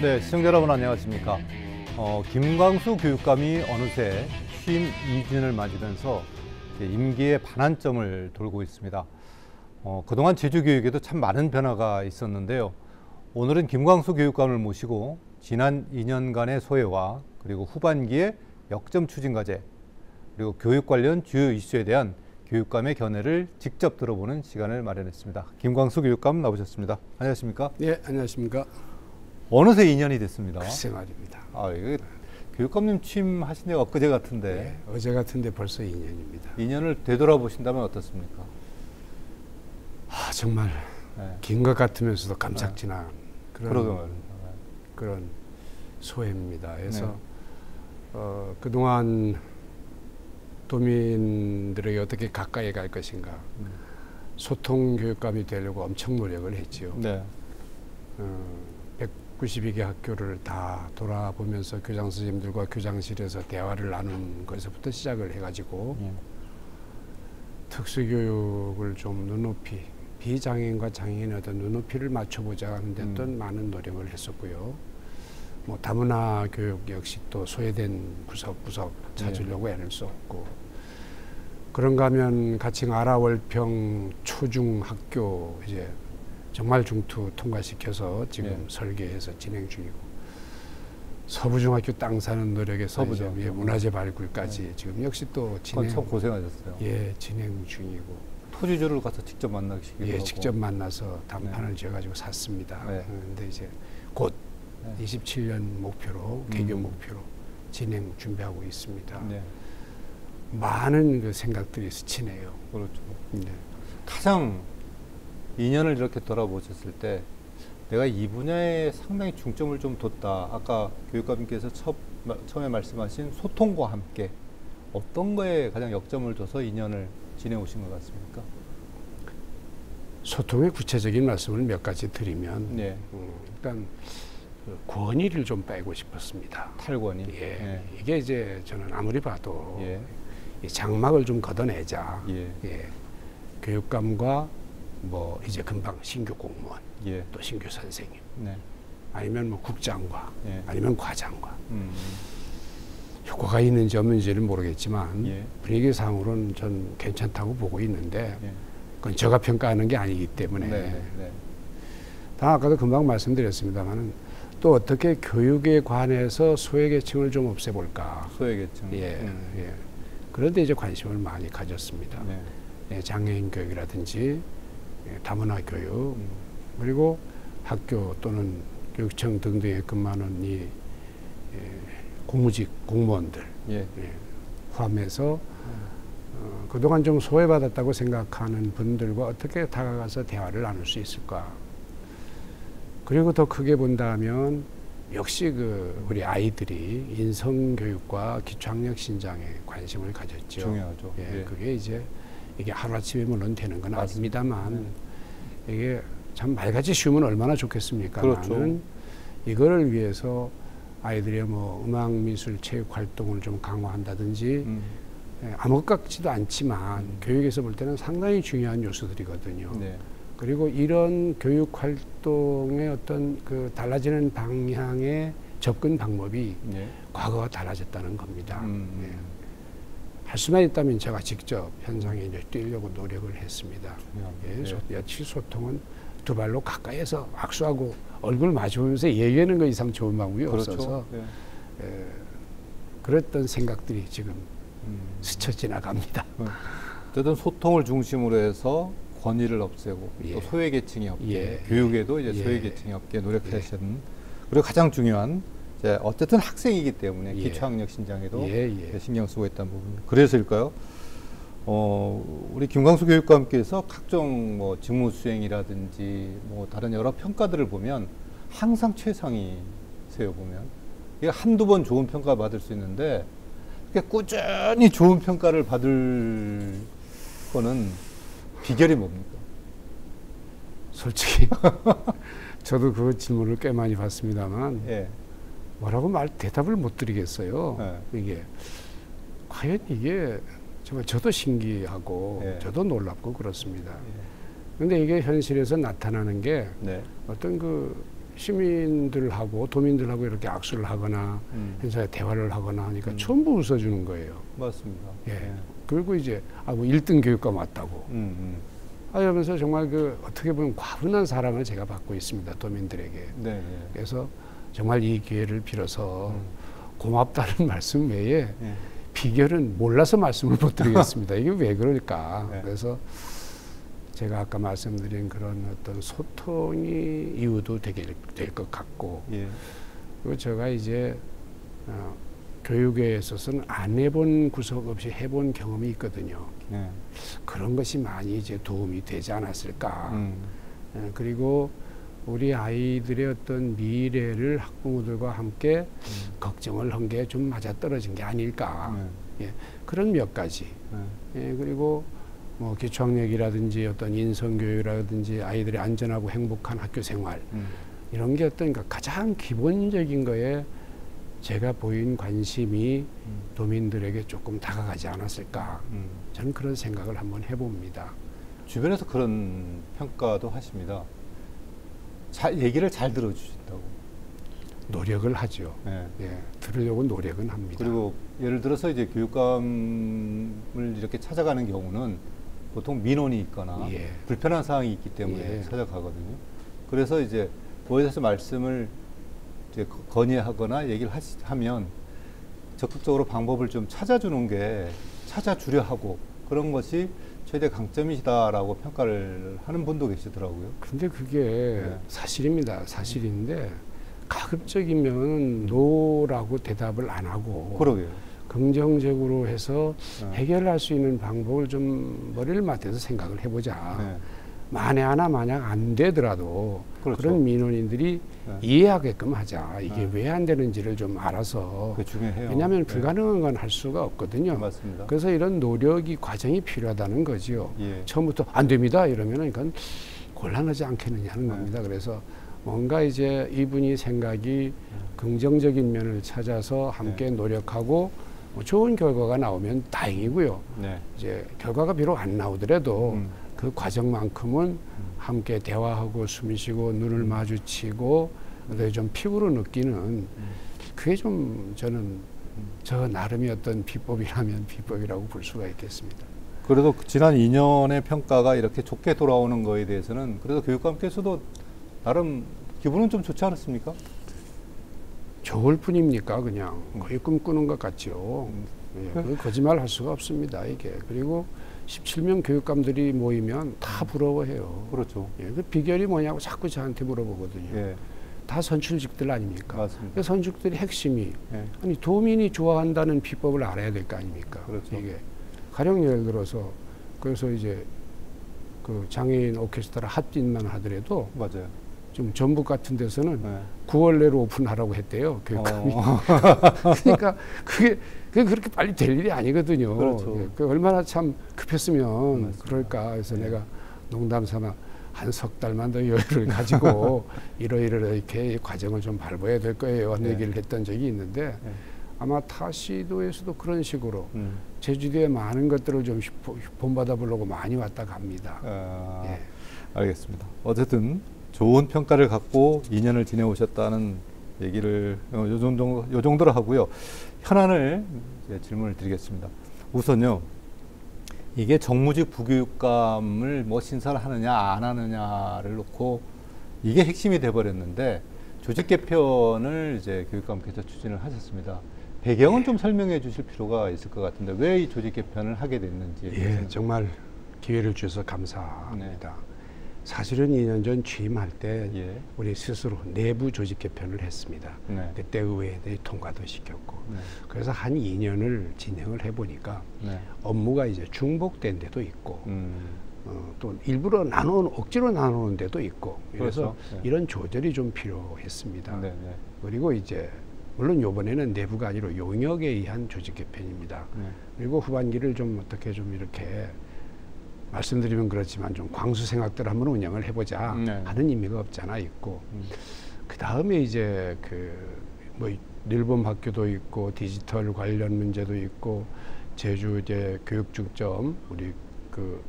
네, 시청자 여러분 안녕하십니까. 김광수 교육감이 어느새 취임 2주년을 맞으면서 임기의 반환점을 돌고 있습니다. 그동안 제주 교육에도 참 많은 변화가 있었는데요. 오늘은 김광수 교육감을 모시고 지난 2년간의 소회와 그리고 후반기의 역점 추진과제, 그리고 교육 관련 주요 이슈에 대한 교육감의 견해를 직접 들어보는 시간을 마련했습니다. 김광수 교육감 나오셨습니다. 안녕하십니까? 예, 안녕하십니까? 어느새 2년이 됐습니다. 글쎄 말입니다. 이게 교육감님 취임하신 데가 엊그제 같은데. 예, 어제 같은데 벌써 2년입니다. 2년을 되돌아보신다면 어떻습니까? 정말 네. 긴 것 같으면서도 깜짝지나 네. 그런 소회입니다. 그래서 네. 그동안 도민들에게 어떻게 가까이 갈 것인가 소통 교육감이 되려고 엄청 노력을 했지요. 네. 192개 학교를 다 돌아보면서 교장 선생님들과 교장실에서 대화를 나눈 것에서부터 시작을 해가지고 네. 특수교육을 좀 눈높이, 비장애인과 장애인의 어떤 눈높이를 맞춰보자 하는 데 또 많은 노력을 했었고요. 뭐 다문화 교육 역시 또 소외된 구석구석 찾으려고 네. 애를 썼고, 그런가 하면 가칭 아라월평 초중학교 이제 정말 중투 통과시켜서 지금 네. 설계해서 진행 중이고, 서부중학교 땅 사는 노력에서 서부중학교. 이제 문화재 발굴까지 네. 지금 역시 또 진행. 참 고생하셨어요. 예, 진행 중이고. 토지주를 가서 직접 만나시기도 하고. 예, 직접 만나서 담판을 네. 지어가지고 샀습니다. 네. 근데 이제 곧 27년 목표로 개교 목표로 진행 준비하고 있습니다. 네. 많은 그 생각들이 스치네요. 그렇죠. 네. 가장 2년을 이렇게 돌아보셨을 때 내가 이 분야에 상당히 중점을 좀 뒀다. 아까 교육감님께서 처음에 말씀하신 소통과 함께 어떤 거에 가장 역점을 둬서 2년을 지내오신 것 같습니까? 소통의 구체적인 말씀을 몇 가지 드리면 네. 일단 권위를 좀 빼고 싶었습니다. 탈권위. 예. 네. 이게 이제 저는 아무리 봐도 예. 이 장막을 좀 걷어내자. 예. 예. 교육감과 뭐 이제 금방 신규 공무원, 예. 또 신규 선생님, 네. 아니면 뭐 국장과, 예. 아니면 과장과 효과가 있는지 없는지는 모르겠지만 예. 분위기상으로는 전 괜찮다고 보고 있는데 예. 그건 제가 평가하는 게 아니기 때문에. 네, 네. 다 아까도 금방 말씀드렸습니다만 또 어떻게 교육에 관해서 소외계층을 좀 없애볼까. 소외계층. 예, 예. 그런데 이제 관심을 많이 가졌습니다. 네. 예, 장애인 교육이라든지 다문화 교육 그리고 학교 또는 교육청 등등에 근무하는 이 공무직 공무원들 예. 예, 포함해서 그동안 좀 소외받았다고 생각하는 분들과 어떻게 다가가서 대화를 나눌 수 있을까. 그리고 더 크게 본다면 역시 그 우리 아이들이 인성교육과 기초학력 신장에 관심을 가졌죠. 중요하죠. 예, 예. 그게 이제 이게 하루아침에 물론 되는 건 맞습니다. 아닙니다만 네. 이게 참 말같이 쉬우면 얼마나 좋겠습니까. 그렇죠. 나는 이거를 위해서 아이들의 뭐 음악, 미술, 체육 활동을 좀 강화한다든지 아무것 같지도 않지만 교육에서 볼 때는 상당히 중요한 요소들이거든요. 네. 그리고 이런 교육 활동의 어떤 그 달라지는 방향의 접근 방법이 네. 과거와 달라졌다는 겁니다. 네. 할 수만 있다면 제가 직접 현장에 이제 뛰려고 노력을 했습니다. 네. 예, 역시 소통은 두 발로 가까이에서 악수하고 얼굴 마주보면서 얘기하는 것 이상 좋은 방법이 그렇죠. 없어서 네. 예, 그랬던 생각들이 지금 스쳐 지나갑니다. 어쨌든 소통을 중심으로 해서 권위를 없애고 예. 또 소외계층이 없게 예. 교육에도 이제 예. 소외계층이 없게 노력하신 예. 그리고 가장 중요한 이제 어쨌든 학생이기 때문에 예. 기초학력 신장에도 예. 신경 쓰고 있다는 부분. 그래서일까요? 우리 김광수 교육감께서 각종 뭐 직무 수행이라든지 뭐 다른 여러 평가들을 보면 항상 최상위세요. 보면 이게 한두 번 좋은 평가 받을 수 있는데 꾸준히 좋은 평가를 받을 거는 비결이 뭡니까? 솔직히 저도 그 질문을 꽤 많이 받습니다만 예. 뭐라고 대답을 못 드리겠어요. 예. 이게 과연 이게 정말 저도 신기하고 예. 저도 놀랍고 그렇습니다. 그런데 예. 이게 현실에서 나타나는 게 네. 어떤 그 시민들하고 도민들하고 이렇게 악수를 하거나 인사에 대화를 하거나 하니까 전부 웃어주는 거예요. 맞습니다. 예. 네. 그리고 이제 뭐 1등 교육감 왔다고 하면서 정말 그 어떻게 보면 과분한 사랑을 제가 받고 있습니다, 도민들에게. 네. 그래서 정말 이 기회를 빌어서 고맙다는 말씀 외에 네. 비결은 몰라서 말씀을 못 드리겠습니다. 이게 왜 그럴까? 네. 그래서 제가 아까 말씀드린 그런 어떤 소통이 이유도 되게 될 것 같고, 예. 그리고 제가 이제 교육에 있어서는 안 해본 구석 없이 해본 경험이 있거든요. 예. 그런 것이 많이 이제 도움이 되지 않았을까. 그리고 우리 아이들의 어떤 미래를 학부모들과 함께 걱정을 한 게 좀 맞아떨어진 게 아닐까. 예, 그런 몇 가지. 예, 그리고 뭐 기초학력이라든지 어떤 인성교육이라든지 아이들의 안전하고 행복한 학교 생활 이런 게 어떤 가장 기본적인 거에 제가 보인 관심이 도민들에게 조금 다가가지 않았을까. 저는 그런 생각을 한번 해봅니다. 주변에서 그런 평가도 하십니다. 얘기를 잘 들어주신다고. 노력을 하죠. 네. 예, 들으려고 노력은 합니다. 그리고 예를 들어서 이제 교육감을 이렇게 찾아가는 경우는 보통 민원이 있거나 예. 불편한 사항이 있기 때문에 예. 찾아가거든요. 그래서 이제 모여서 말씀을 이제 건의하거나 얘기를 하면 적극적으로 방법을 좀 찾아주는 게 찾아주려 하고 그런 것이 최대 강점이시다라고 평가를 하는 분도 계시더라고요. 근데 그게 네. 사실입니다. 사실인데 가급적이면 노라고 대답을 안 하고 그러게요. 긍정적으로 해서 네. 해결할 수 있는 방법을 좀 머리를 맞대서 생각을 해보자. 네. 만에 하나 만약 안 되더라도 그렇죠. 그런 민원인들이 네. 이해하게끔 하자. 이게 네. 왜 안 되는지를 좀 알아서. 그게 중요해요. 왜냐하면 불가능한 건 할 수가 없거든요. 맞습니다. 그래서 이런 노력이 과정이 필요하다는 거지요. 예. 처음부터 안 됩니다 이러면 이건 곤란하지 않겠느냐는 네. 겁니다. 그래서 뭔가 이제 이분이 생각이 긍정적인 면을 찾아서 함께 네. 노력하고 좋은 결과가 나오면 다행이고요. 네. 이제 결과가 비록 안 나오더라도 그 과정만큼은 함께 대화하고 숨 쉬고 눈을 마주치고 좀 피부로 느끼는 그게 좀 저는 저 나름의 어떤 비법이라면 비법이라고 볼 수가 있겠습니다. 그래도 지난 2년의 평가가 이렇게 좋게 돌아오는 거에 대해서는 그래도 교육감께서도 나름 기분은 좀 좋지 않았습니까? 좋을 뿐입니까? 그냥 거의 꿈꾸는 것 같죠. 예, 거짓말 할 수가 없습니다, 이게. 그리고 17명 교육감들이 모이면 다 부러워해요. 그렇죠. 예, 그 비결이 뭐냐고 자꾸 저한테 물어보거든요. 예. 다 선출직들 아닙니까? 맞습니다. 선출직들의 핵심이 예. 아니 도민이 좋아한다는 비법을 알아야 될 거 아닙니까? 그렇죠. 이게 가령 예를 들어서 그래서 이제 그 장애인 오케스트라 합진만 하더라도 맞아요. 좀 전북 같은 데서는 네. 9월 내로 오픈하라고 했대요, 교육감이. 그러니까 그게 그렇게 빨리 될 일이 아니거든요. 그렇죠. 예, 그 얼마나 참 급했으면 맞습니다. 그럴까. 그래서 네. 내가 농담 삼아 한 석 달만 더 여유를 가지고 이렇게 과정을 좀 밟아야 될 거예요. 네. 얘기를 했던 적이 있는데 네. 아마 타 시도에서도 그런 식으로 제주도의 많은 것들을 좀 본받아 보려고 많이 왔다 갑니다. 아, 예. 알겠습니다. 어쨌든 좋은 평가를 갖고 2년을 지내오셨다는 얘기를 요 정도로 하고요. 현안을 질문을 드리겠습니다. 우선요, 이게 정무직 부교육감을 뭐 신설을 하느냐 안 하느냐를 놓고 이게 핵심이 돼버렸는데 조직 개편을 이제 교육감께서 추진을 하셨습니다. 배경은 예. 좀 설명해 주실 필요가 있을 것 같은데 왜 이 조직 개편을 하게 됐는지. 예, 정말 기회를 주셔서 감사합니다. 네. 사실은 2년 전 취임할 때 예. 우리 스스로 내부 조직 개편을 했습니다. 네. 그때 의회에 통과도 시켰고 네. 그래서 한 2년을 진행을 해보니까 네. 업무가 이제 중복된 데도 있고 또 일부러 억지로 나누는 데도 있고 그래서 네. 이런 조절이 좀 필요했습니다. 네, 네. 그리고 이제 물론 요번에는 내부가 아니라 용역에 의한 조직 개편입니다. 네. 그리고 후반기를 좀 어떻게 좀 이렇게 말씀드리면 그렇지만 좀 광수 생각대로 한번 운영을 해보자 네. 하는 의미가 없잖아 있고 그 다음에 이제 뭐 늘봄 학교도 있고 디지털 관련 문제도 있고 제주대 교육중점 우리 그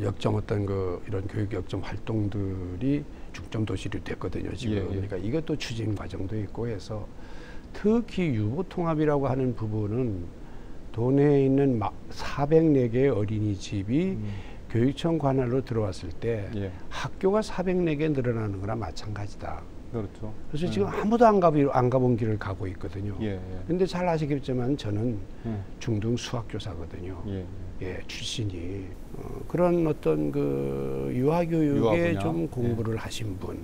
역점 어떤 이런 교육 역점 활동들이 중점 도시로 됐거든요, 지금. 예, 예. 그러니까 이것도 추진 과정도 있고 해서 특히 유보통합이라고 하는 부분은 도내에 있는 404개의 어린이집이 교육청 관할로 들어왔을 때 예. 학교가 404개 늘어나는 거나 마찬가지다. 그렇죠. 그래서 지금 아무도 안 가본 길을 가고 있거든요. 예, 예. 근데 잘 아시겠지만 저는 중등 수학교사거든요. 예, 예. 예, 출신이. 그런 어떤 그 유아교육에 좀 공부를 예. 하신 분,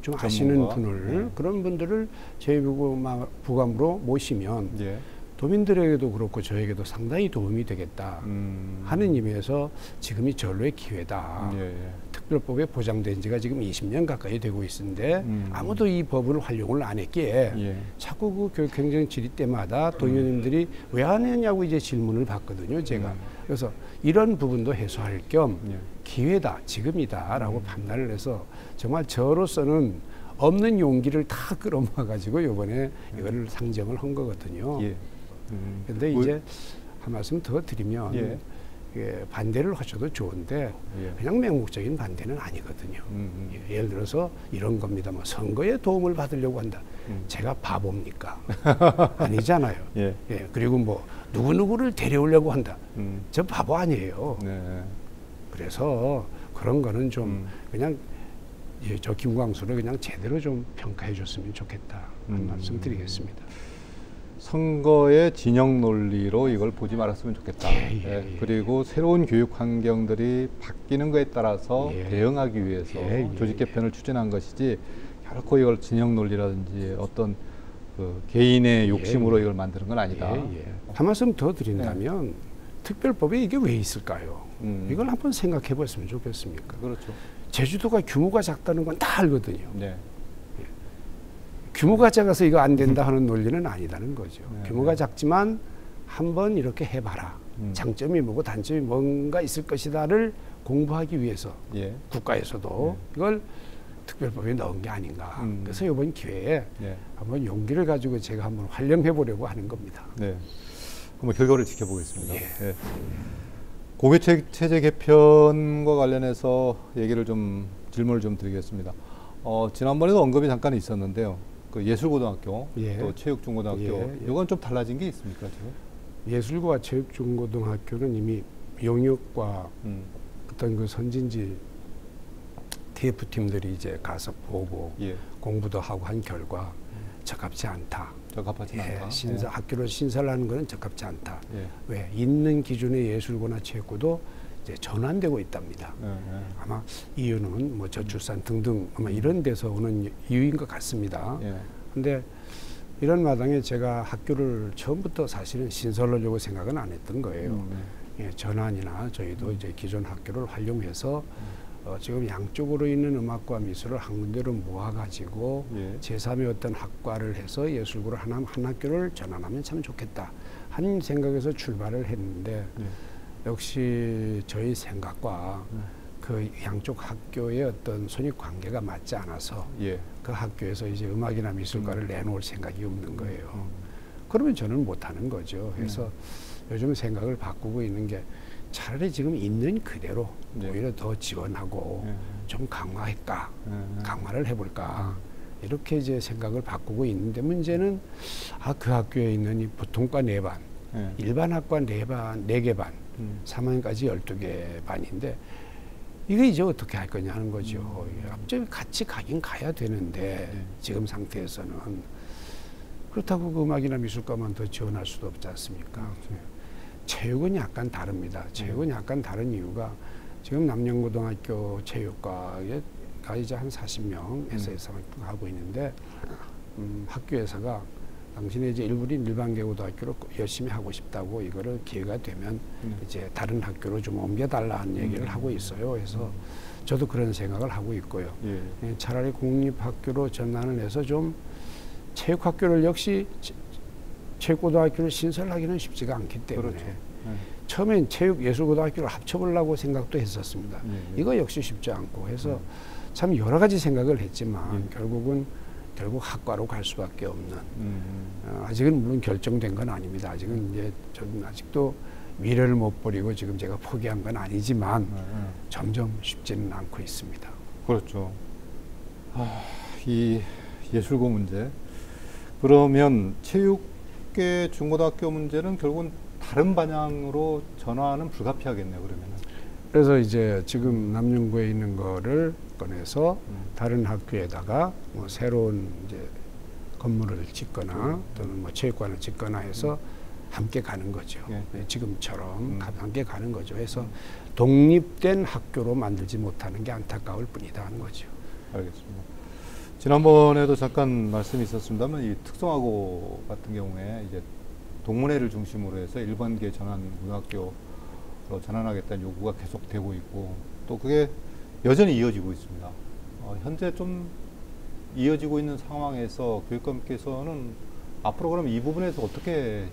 좀 전문가? 아시는 분을, 예. 그런 분들을 제2부감으로 모시면 예. 도민들에게도 그렇고 저에게도 상당히 도움이 되겠다 하는 의미에서 지금이 절로의 기회다. 예, 예. 특별법에 보장된 지가 지금 20년 가까이 되고 있는데 아무도 이 법을 활용을 안 했기에 예. 자꾸 그 교육행정 질의 때마다 도의원님들이 왜 안 했냐고 이제 질문을 받거든요, 제가. 그래서 이런 부분도 해소할 겸 예. 기회다, 지금이다라고 판단을 해서 정말 저로서는 없는 용기를 다 끌어모아가지고 이번에 이거를 상정을 한 거거든요. 예. 근데 이제 한 말씀 더 드리면 예. 예, 반대를 하셔도 좋은데 예. 그냥 맹목적인 반대는 아니거든요. 예, 예를 들어서 이런 겁니다. 뭐 선거에 도움을 받으려고 한다. 제가 바보입니까? 아니잖아요. 예. 예, 그리고 뭐 누구누구를 데려오려고 한다. 저 바보 아니에요. 네. 그래서 그런 거는 좀 그냥 예, 저 김광수를 그냥 제대로 좀 평가해 줬으면 좋겠다 하는 말씀 드리겠습니다. 선거의 진영 논리로 이걸 보지 말았으면 좋겠다. 예, 예, 예, 그리고 예. 새로운 교육 환경들이 바뀌는 것에 따라서 예. 대응하기 위해서 예, 예, 조직 개편을 추진한 것이지 결코 이걸 진영 논리라든지 어떤 그 개인의 욕심으로 예, 이걸 만드는 건 아니다. 예, 예. 한 말씀 더 드린다면 예. 특별법에 이게 왜 있을까요? 이걸 한번 생각해 봤으면 좋겠습니까? 그렇죠. 제주도가 규모가 작다는 건 다 알거든요. 네. 규모가 작아서 이거 안 된다 하는 논리는 아니다는 거죠. 네, 규모가 네. 작지만 한번 이렇게 해봐라. 장점이 뭐고 단점이 뭔가 있을 것이다를 공부하기 위해서 예. 국가에서도 네. 이걸 특별법에 넣은 게 아닌가. 그래서 이번 기회에 네. 한번 용기를 가지고 제가 한번 활용해 보려고 하는 겁니다. 네. 한번 결과를 지켜보겠습니다. 예. 네. 고교체제 개편과 관련해서 얘기를 좀 질문을 좀 드리겠습니다. 지난번에도 언급이 잠깐 있었는데요. 그 예술고등학교, 예. 또 체육중고등학교, 예, 예. 이건 좀 달라진 게 있습니까? 지금? 예술과 체육중고등학교는 이미 용역과 어떤 그 선진지 TF팀들이 이제 가서 보고 예. 공부도 하고 한 결과 적합치 않다. 적합하지 예, 않다. 신사, 예. 학교를 신설 하는 것은 적합치 않다. 예. 왜? 있는 기준의 예술고나 체육고도 이제 전환되고 있답니다. 예, 예. 아마 이유는 뭐 저출산 등등 아마 이런 데서 오는 이유인 것 같습니다. 그런데 예. 이런 마당에 제가 학교를 처음부터 사실은 신설하려고 생각은 안 했던 거예요. 예, 전환이나 저희도 이제 기존 학교를 활용해서 지금 양쪽으로 있는 음악과 미술을 한 군데로 모아가지고 예. 제3의 어떤 학과를 해서 예술고를 한 학교를 전환하면 참 좋겠다 한 생각에서 출발을 했는데 예. 역시 저희 생각과 예. 그 양쪽 학교의 어떤 손익 관계가 맞지 않아서 예. 그 학교에서 이제 음악이나 미술과를 내놓을 생각이 없는 거예요. 그러면 저는 못하는 거죠. 그래서 요즘 생각을 바꾸고 있는 게 차라리 지금 있는 그대로 네. 오히려 더 지원하고 네. 좀 강화할까, 네. 강화를 해볼까 이렇게 이제 생각을 바꾸고 있는데 문제는 그 학교에 있는 이 보통과 4반, 네. 일반 학과 4개 반, 3학년까지 12개 반인데 이게 이제 어떻게 할 거냐 하는 거죠. 앞쪽에 같이 가긴 가야 되는데 네. 지금 상태에서는 그렇다고 그 음악이나 미술과만 더 지원할 수도 없지 않습니까? 네. 체육은 약간 다릅니다. 체육은 약간 다른 이유가 지금 남영고등학교 체육과에 이제 한 40명에서 하고 있는데 학교 회사가 당신이 이제 일부린 일반계고등학교로 열심히 하고 싶다고 이거를 기회가 되면 이제 다른 학교로 좀 옮겨달라는 얘기를 하고 있어요. 그래서 저도 그런 생각을 하고 있고요. 예. 차라리 공립학교로 전환을 해서 좀 체육학교를 역시 체육고등학교를 신설하기는 쉽지가 않기 때문에 그렇죠. 네. 처음엔 체육예술고등학교를 합쳐보려고 생각도 했었습니다. 예, 예. 이거 역시 쉽지 않고 해서 참 여러 가지 생각을 했지만 예. 결국 학과로 갈 수밖에 없는 아직은 물론 결정된 건 아닙니다. 아직은 이제 저는 아직도 미래를 못 버리고 지금 제가 포기한 건 아니지만 점점 쉽지는 않고 있습니다. 그렇죠. 이 예술고 문제. 그러면 체육계 중고등학교 문제는 결국은 다른 방향으로 전환은 불가피하겠네요, 그러면은. 그래서 이제 지금 남영구에 있는 거를 꺼내서 다른 학교에다가 뭐 새로운 이제 건물을 짓거나 또는 뭐 체육관을 짓거나 해서 함께 가는 거죠. 예. 지금처럼 함께 가는 거죠. 해서 독립된 학교로 만들지 못하는 게 안타까울 뿐이다 하는 거죠. 알겠습니다. 지난번에도 잠깐 말씀이 있었습니다만 이 특성화고 같은 경우에 이제 동문회를 중심으로 해서 일반계 전환 고등학교로 전환하겠다는 요구가 계속되고 있고 또 그게 여전히 이어지고 있습니다. 현재 좀 이어지고 있는 상황에서 교육감께서는 앞으로 그럼 이 부분에서 어떻게?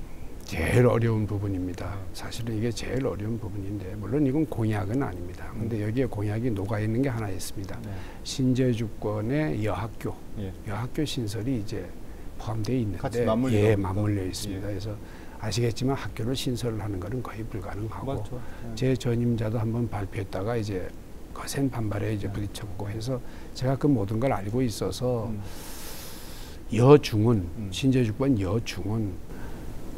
제일 어려운 부분입니다. 사실은 이게 제일 어려운 부분인데 물론 이건 공약은 아닙니다. 근데 여기에 공약이 녹아있는 게 하나 있습니다. 네. 신제주권의 여학교, 예. 여학교 신설이 이제 포함되어 있는데 맞물려 있습니다. 예. 그래서 아시겠지만 학교를 신설하는 것은 거의 불가능하고 예. 제 전임자도 한번 발표했다가 이제 거센 반발에 이제 부딪혔고 해서 제가 그 모든 걸 알고 있어서 여중은 신제주권 여중은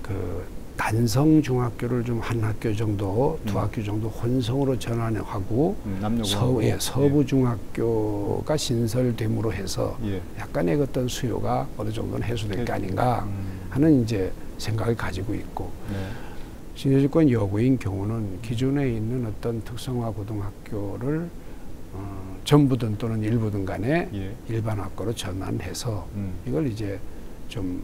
그 단성 중학교를 좀 한 학교 정도, 두 학교 정도 혼성으로 전환하고 서부중학교가 신설됨으로 해서 예. 약간의 어떤 수요가 어느 정도는 해소될 게 아닌가 하는 이제 생각을 가지고 있고 신제주권 여고인 경우는 기존에 있는 어떤 특성화 고등학교를 전부든 또는 일부든 간에 예. 일반 학교로 전환해서 이걸 이제 좀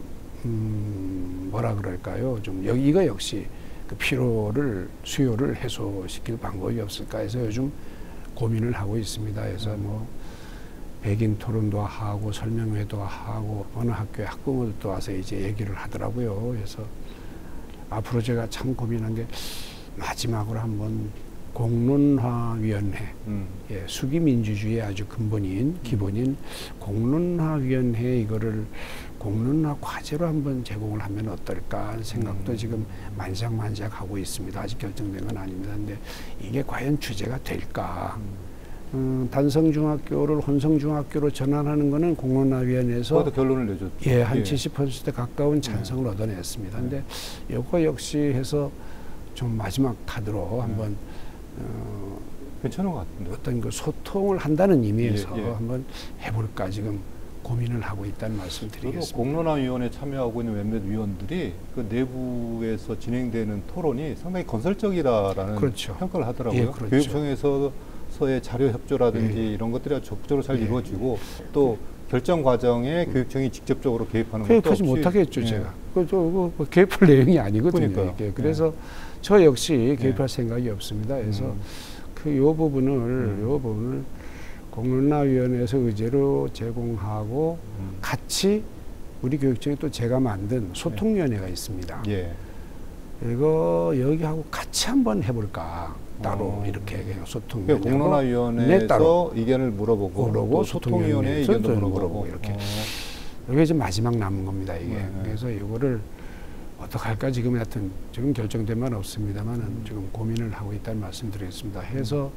뭐라 그럴까요? 좀 여기 이거 역시 그 피로를 수요를 해소시킬 방법이 없을까 해서 요즘 고민을 하고 있습니다. 그래서 뭐 백인 토론도 하고 설명회도 하고 어느 학교의 학부모들도 와서 이제 얘기를 하더라고요. 그래서 앞으로 제가 참 고민한 게 마지막으로 한번 공론화위원회, 예, 수기민주주의의 아주 근본인, 기본인 공론화위원회 이거를 공론화 과제로 한번 제공을 하면 어떨까 하는 생각도 지금 만삭만삭 하고 있습니다. 아직 결정된 건 아닙니다. 근데 이게 과연 주제가 될까? 단성중학교를 혼성중학교로 전환하는 거는 공론화위원회에서 결론을 내줬죠. 예, 한 70%에 가까운 찬성을 얻어냈습니다. 근데 이거 역시 해서 좀 마지막 카드로 한번 괜찮은 것 같은데 어떤 그 소통을 한다는 의미에서 한번 해볼까 지금 고민을 하고 있다는 말씀드리겠습니다. 공론화위원회 참여하고 있는 몇몇 위원들이 그 내부에서 진행되는 토론이 상당히 건설적이라는 그렇죠. 평가를 하더라고요. 예, 그렇죠. 교육청에서의 자료 협조라든지 예. 이런 것들이 적극적으로 잘 예. 이루어지고 또 결정 과정에 교육청이 직접적으로 개입하는 것도 없이. 개입하지 못하겠죠. 예. 제가. 그 개입할 내용이 아니거든요. 이게. 그래서 저 역시 개입할 생각이 없습니다. 그래서 그 요 부분을 공론화위원회에서 의제로 제공하고 같이 우리 교육청에 또 제가 만든 소통위원회가 있습니다. 예. 이거 여기하고 같이 한번 해볼까 따로 이렇게 소통위원회. 공론화위원회에서 의견을 물어보고 소통위원회에 의견도 물어보고 이렇게. 이게 이제 마지막 남은 겁니다. 이게 그래서 이거를 어떻게 할까 지금 하여튼 지금 결정된 건 없습니다만은 지금 고민을 하고 있다는 말씀드리겠습니다. 해서.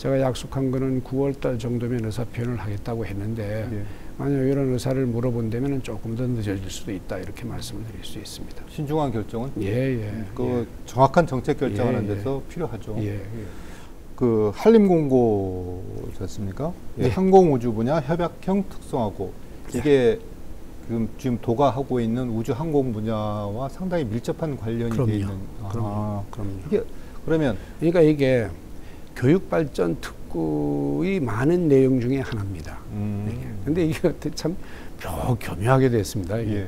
제가 약속한 거는 9월달 정도면 의사 표현을 하겠다고 했는데 예. 만약 이런 의사를 물어본다면 조금 더 늦어질 수도 있다 이렇게 말씀을 드릴 수 있습니다. 신중한 결정은 정확한 정책 결정하는 데서 필요하죠. 그 한림공고였습니까? 항공우주 분야 협약형 특성화고 이게 지금 도가하고 있는 우주항공 분야와 상당히 밀접한 관련이 돼 있는. 그러니까 이게 교육발전특구의 많은 내용 중에 하나입니다. 근데 이게 참 교묘하게 됐습니다. 이게.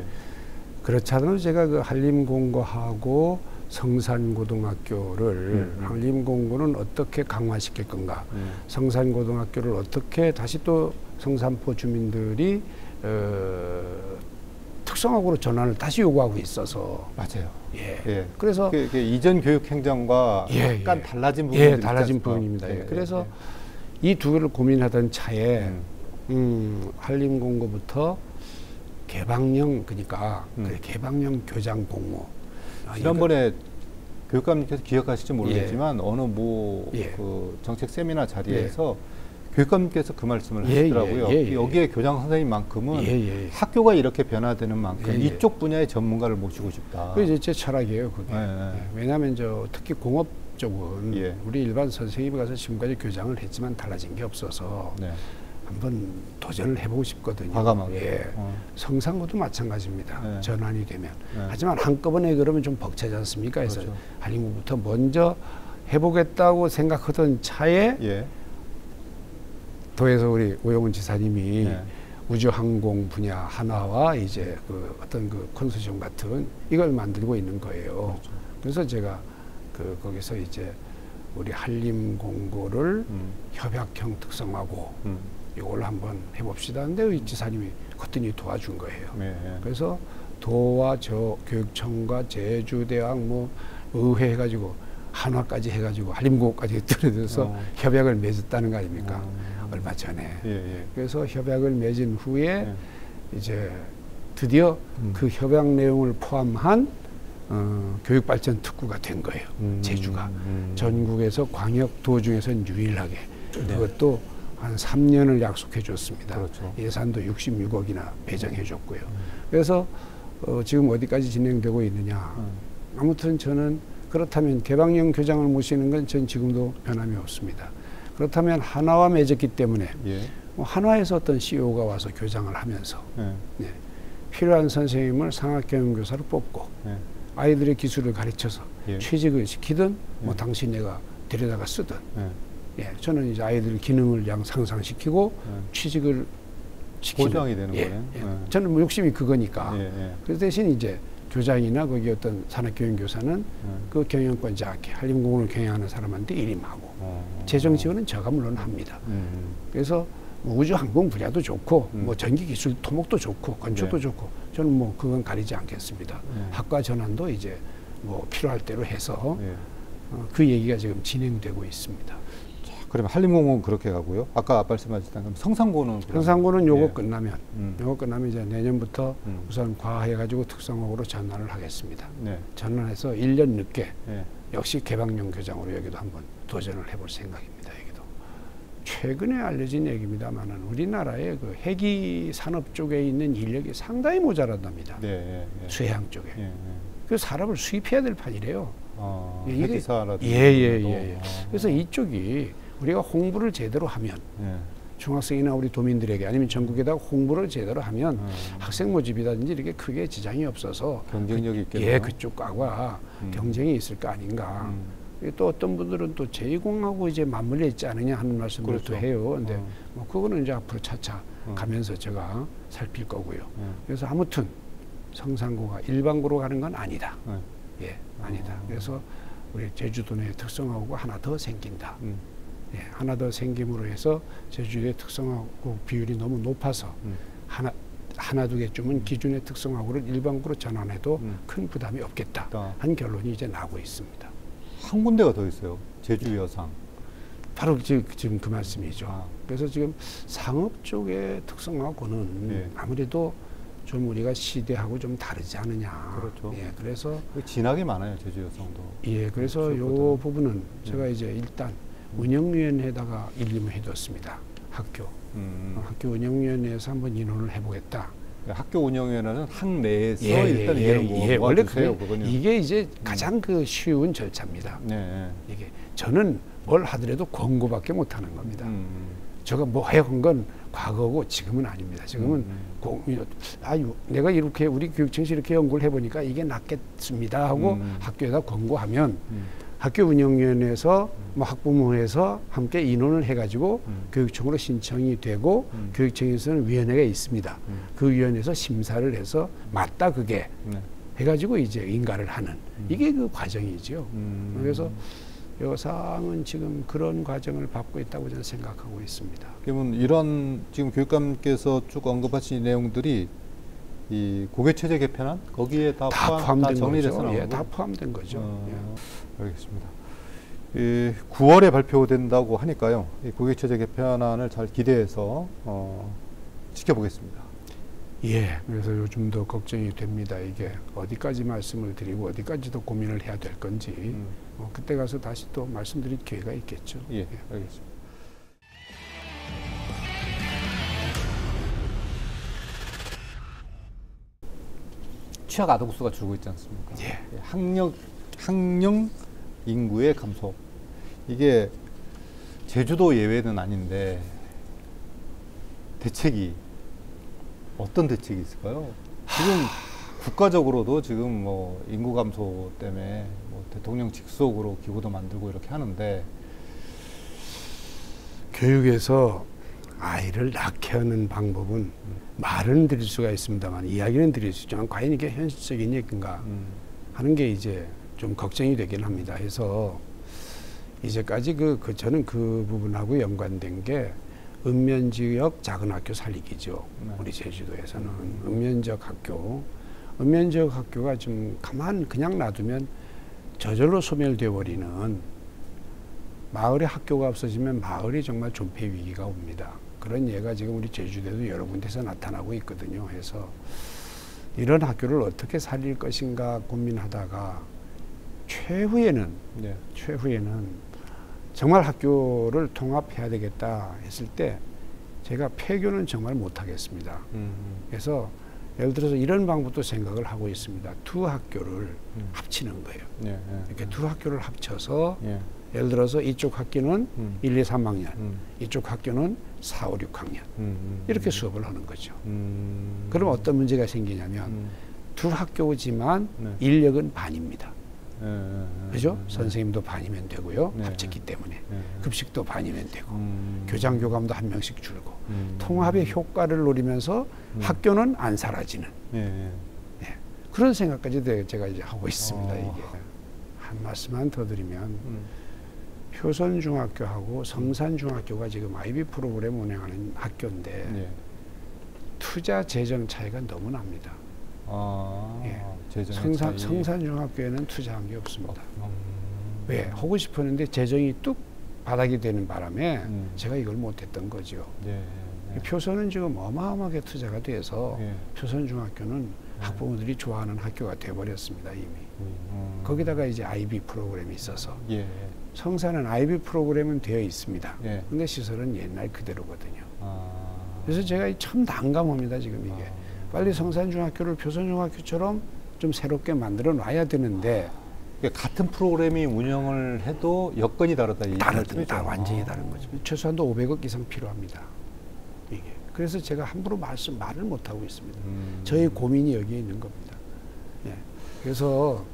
그렇잖아요. 제가 그 한림공고하고 성산고등학교를 한림공고는 어떻게 강화시킬 건가, 성산고등학교를 어떻게 다시 또 성산포 주민들이 특성화고로 전환을 다시 요구하고 있어서 맞아요. 그래서 이전 교육 행정과 약간 달라진 부분이 달라진 부분입니다. 그래서 이 두 개를 고민하던 차에 한림공고부터 개방형 그러니까 개방형 교장 공모. 지난번에 교육감님께서 기억하실지 모르겠지만 어느 뭐 그 정책 세미나 자리에서 교육감님께서 그 말씀을 하시더라고요. 여기에 교장 선생님만큼은 학교가 이렇게 변화되는 만큼 이쪽 분야의 전문가를 모시고 싶다. 그게 제 철학이에요, 그게. 왜냐하면 특히 공업 쪽은 우리 일반 선생님이 가서 지금까지 교장을 했지만 달라진 게 없어서 한번 도전을 해보고 싶거든요. 과감하게. 성산고도 마찬가지입니다. 전환이 되면. 하지만 한꺼번에 그러면 좀 벅차지 않습니까? 그래서 한인고부터 먼저 해보겠다고 생각하던 차에 도에서 우리 오영훈 지사님이 우주항공 분야 하나와 이제 그 어떤 그 컨소시엄 같은 이걸 만들고 있는 거예요. 그래서 제가 그 거기서 이제 우리 한림공고를 협약형 특성화고 이걸 한번 해봅시다 하는데 이 지사님이 거뜬히 도와준 거예요. 그래서 도와 저 교육청과 제주대학 뭐 의회 해가지고 한화까지 해가지고 한림고까지 들어들어서 협약을 맺었다는 거 아닙니까? 얼마 전에. 그래서 협약을 맺은 후에 이제 드디어 그 협약 내용을 포함한 교육발전 특구가 된 거예요. 제주가. 전국에서 광역도 중에서는 유일하게. 그것도 한 3년을 약속해 줬습니다. 예산도 66억이나 배정해 줬고요. 그래서 지금 어디까지 진행되고 있느냐. 아무튼 저는 그렇다면 개방형 교장을 모시는 건 전 지금도 변함이 없습니다. 그렇다면 한화와 맺었기 때문에 한화에서 어떤 CEO가 와서 교장을 하면서 필요한 선생님을 상학경영교사로 뽑고 아이들의 기술을 가르쳐서 취직을 시키든 뭐 당신네가 데려다가 쓰든 저는 이제 아이들 기능을 향상시키고 취직을 시키는 보장이 되는 거예요. 저는 뭐 욕심이 그거니까. 그 대신 이제 교장이나 거기 어떤 산학경영교사는 그 경영권자 학회, 한림공고를 경영하는 사람한테 일임하고 재정 지원은 제가 물론 합니다. 그래서 뭐 우주항공 분야도 좋고 뭐 전기기술 토목도 좋고 건축도 좋고 저는 뭐 그건 가리지 않겠습니다. 학과 전환도 이제 뭐 필요할 대로 해서 그 얘기가 지금 진행되고 있습니다. 그러면 한림공고는 그렇게 가고요. 아까 말씀하셨던 성산고는? 성산고는 요거 끝나면, 요거 끝나면 이제 내년부터 우선 과해가지고 특성학으로 전환을 하겠습니다. 전환해서 1년 늦게 역시 개방형 교장으로 여기도 한번 도전을 해볼 생각입니다. 여기도. 최근에 알려진 얘기입니다만은 우리나라의 그 해기 산업 쪽에 있는 인력이 상당히 모자란답니다. 수해양 쪽에. 그 사람을 수입해야 될 판이래요. 해기사라든지. 그래서 이쪽이 우리가 홍보를 제대로 하면 중학생이나 우리 도민들에게 아니면 전국에다가 홍보를 제대로 하면 학생 모집이라든지 이렇게 크게 지장이 없어서 경쟁력이 있겠죠. 그쪽과 경쟁이 있을 거 아닌가. 또 어떤 분들은 또 제2공하고 이제 맞물려 있지 않느냐 하는 말씀도 해요. 근데 뭐 그거는 이제 앞으로 차차 가면서 제가 살필 거고요. 그래서 아무튼 성산고가 일반고로 가는 건 아니다. 아니다. 그래서 우리 제주도 내 특성화고가 하나 더 생긴다. 하나 더 생김으로 해서 제주의 특성화고 비율이 너무 높아서 하나 두 개쯤은 기존의 특성화고를 일반고로 전환해도 큰 부담이 없겠다 한 결론이 이제 나고 있습니다. 한 군데가 더 있어요. 제주 여상. 바로 지금 그 말씀이죠. 그래서 지금 상업 쪽의 특성화고는 아무래도 좀 우리가 시대하고 좀 다르지 않느냐. 그래서 진학이 많아요. 제주 여상도. 그래서 요 부분은 제가 이제 일단 운영위원회에다가 일림을 해뒀습니다. 학교. 학교 운영위원회에서 한번 인원을 해보겠다. 학교 운영위원회는 학내에서 일단 인원을 모아주세요. 이게 이제 가장 그 쉬운 절차입니다. 이게 저는 뭘 하더라도 권고밖에 못하는 겁니다. 제가 뭐 해온 건 과거고 지금은 아닙니다. 지금은 내가 이렇게 우리 교육청에서 이렇게 연구를 해보니까 이게 낫겠습니다 하고 학교에다 권고하면 학교 운영위원회에서 뭐 학부모에서 함께 인원을 해가지고 교육청으로 신청이 되고 교육청에서는 위원회가 있습니다. 그 위원회에서 심사를 해서 맞다 그게 해가지고 이제 인가를 하는 이게 그 과정이죠. 그래서 여상은 지금 그런 과정을 밟고 있다고 저는 생각하고 있습니다. 그러면 이런 지금 교육감께서 쭉 언급하신 내용들이 이 고교체제 개편안 거기에 다 포함된 거죠. 다 포함된 거죠. 알겠습니다. 9월에 발표된다고 하니까요. 이 고교체제 개편안을 잘 기대해서 지켜보겠습니다. 그래서 요즘 더 걱정이 됩니다. 이게 어디까지 말씀을 드리고 어디까지 더 고민을 해야 될 건지 그때 가서 다시 또 말씀드릴 기회가 있겠죠. 알겠습니다. 취약 아동 수가 줄고 있지 않습니까? 예. 학령 인구의 감소. 이게 제주도 예외는 아닌데 대책이 어떤 대책이 있을까요? 지금 국가적으로도 지금 뭐 인구 감소 때문에 뭐 대통령 직속으로 기구도 만들고 이렇게 하는데, 교육에서 아이를 낳게 하는 방법은 말은 드릴 수가 있습니다만 이야기는 드릴 수 있지만 과연 이게 현실적인 얘기인가 하는 게 이제 좀 걱정이 되긴 합니다. 그래서 이제까지 저는 그 부분하고 연관된 게 읍면 지역 작은 학교 살리기죠. 네. 우리 제주도에서는 읍면 지역 학교, 읍면 지역 학교가 좀 가만 그냥 놔두면 저절로 소멸되어 버리는, 마을에 학교가 없어지면 마을이 정말 존폐 위기가 옵니다. 그런 예가 지금 우리 제주도에도 여러 군데서 나타나고 있거든요. 그래서 이런 학교를 어떻게 살릴 것인가 고민하다가 최후에는 정말 학교를 통합해야 되겠다 했을 때 제가 폐교는 정말 못하겠습니다. 그래서 예를 들어서 이런 방법도 생각을 하고 있습니다. 두 학교를 합치는 거예요. 이렇게 두 학교를 합쳐서 예를 들어서 이쪽 학교는 1, 2, 3학년, 이쪽 학교는 4, 5, 6학년 이렇게 수업을 하는 거죠. 그럼 어떤 문제가 생기냐면 두 학교지만 인력은 반입니다. 그죠? 선생님도 반이면 되고요. 합쳤기 때문에. 급식도 반이면 되고, 교장, 교감도 한 명씩 줄고, 통합의 효과를 노리면서 학교는 안 사라지는. 그런 생각까지 제가 이제 하고 있습니다. 이게. 한 말씀만 더 드리면, 표선중학교하고 성산중학교가 지금 IB 프로그램 운영하는 학교인데, 투자 재정 차이가 너무 납니다. 성산중학교에는 투자한 게 없습니다. 왜? 하고 싶었는데 재정이 뚝 바닥이 되는 바람에 제가 이걸 못했던 거죠. 표선은 지금 어마어마하게 투자가 돼서 표선중학교는 학부모들이 좋아하는 학교가 돼버렸습니다. 이미. 거기다가 이제 IB 프로그램이 있어서 성산은 IB 프로그램은 되어 있습니다. 근데 시설은 옛날 그대로거든요. 그래서 제가 참 난감합니다. 지금 이게. 빨리 성산중학교를 표선중학교처럼 좀 새롭게 만들어 놔야 되는데, 같은 프로그램이 운영을 해도 여건이 다르다. 다르다. 완전히 다른 거죠. 최소한도 500억 이상 필요합니다. 이게. 그래서 제가 함부로 말을 못하고 있습니다. 저의 고민이 여기에 있는 겁니다. 예. 그래서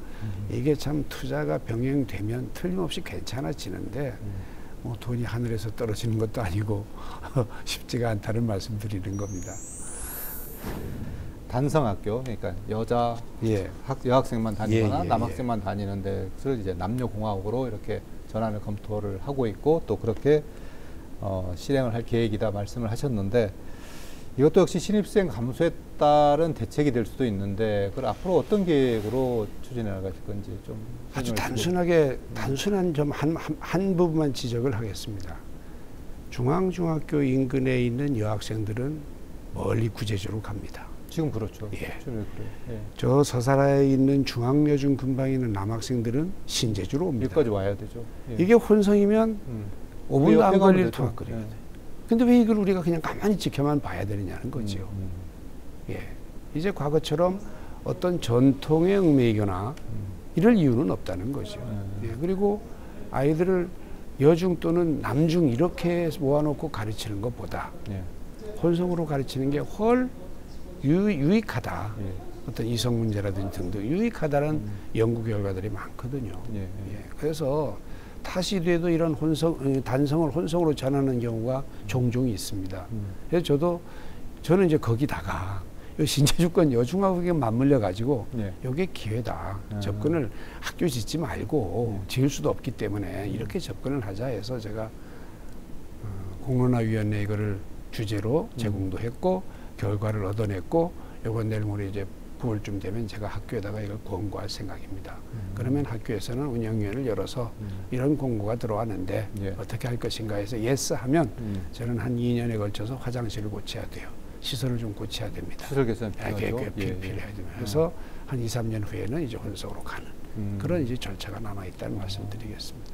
이게 참 투자가 병행되면 틀림없이 괜찮아지는데 뭐 돈이 하늘에서 떨어지는 것도 아니고 쉽지가 않다는 말씀 드리는 겁니다. 단성학교, 그러니까 여학생만 다니거나 남학생만 다니는 데를 이제 남녀공학으로 이렇게 전환을 검토를 하고 있고, 또 그렇게 실행을 할 계획이다 말씀을 하셨는데, 이것도 역시 신입생 감소에 따른 대책이 될 수도 있는데, 그걸 앞으로 어떤 계획으로 추진해 나갈 건지 좀 아주 단순하게 단순한 점 한 부분만 지적을 하겠습니다. 중앙중학교 인근에 있는 여학생들은 멀리 구제주로 갑니다. 지금 그렇죠. 예. 저 서사라에 있는 중앙여중 근방에 있는 남학생들은 신제주로 옵니다. 여기까지 와야 되죠. 예. 이게 혼성이면 5분도 안 걸릴 통학거리거든요. 근데 왜 이걸 우리가 그냥 가만히 지켜만 봐야 되느냐는 거지요. 예. 이제 과거처럼 어떤 전통의 얽매이거나 이럴 이유는 없다는 거죠. 예. 그리고 아이들을 여중 또는 남중 이렇게 모아놓고 가르치는 것보다 혼성으로 가르치는 게 훨 유익하다. 어떤 이성 문제라든지 등등 유익하다는 연구 결과들이 많거든요. 그래서 다시 돼도 이런 단성을 혼성으로 전하는 경우가 종종 있습니다. 그래서 저는 이제 거기다가 신제주권 여중학교에 맞물려 가지고 이게 기회다. 접근을 학교 짓지 말고 지을 수도 없기 때문에 이렇게 접근을 하자 해서 제가 공론화위원회 이거를 주제로 제공도 했고 결과를 얻어냈고, 요건 내일 모레 이제 9월쯤 되면 제가 학교에다가 이걸 공고할 생각입니다. 그러면 학교에서는 운영위원회를 열어서 이런 공고가 들어왔는데 어떻게 할 것인가 해서 예스 하면 저는 한 2년에 걸쳐서 화장실을 고쳐야 돼요. 시설을 좀 고쳐야 됩니다. 시설 개선 필요하죠. 필요해야 됩니다. 그래서 한 2, 3년 후에는 이제 혼성으로 가는 그런 이제 절차가 남아있다는 말씀드리겠습니다.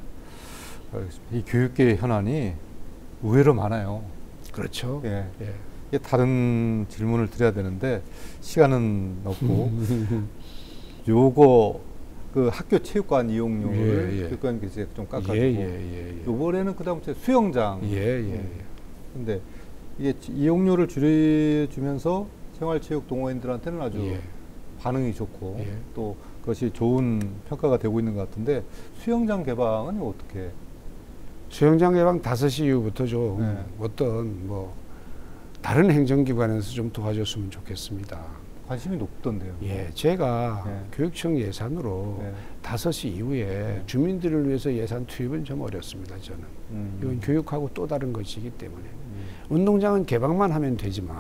알겠습니다. 이 교육계 현안이 의외로 많아요. 그렇죠. 다른 질문을 드려야 되는데 시간은 없고 요거 그 학교 체육관 이용료를 체육관 이제 좀 깎아주고 요번에는 그다음 수영장 근데 이게 이용료를 줄여주면서 생활체육 동호인들한테는 아주 반응이 좋고 또 그것이 좋은 평가가 되고 있는 것 같은데 수영장 개방은 어떻게? 수영장 개방 5시 이후부터 좀 어떤 뭐 다른 행정기관에서 좀 도와줬으면 좋겠습니다. 관심이 높던데요. 예, 제가 교육청 예산으로 5시 이후에 주민들을 위해서 예산 투입은 좀 어렵습니다. 저는 이건 교육하고 또 다른 것이기 때문에 운동장은 개방만 하면 되지만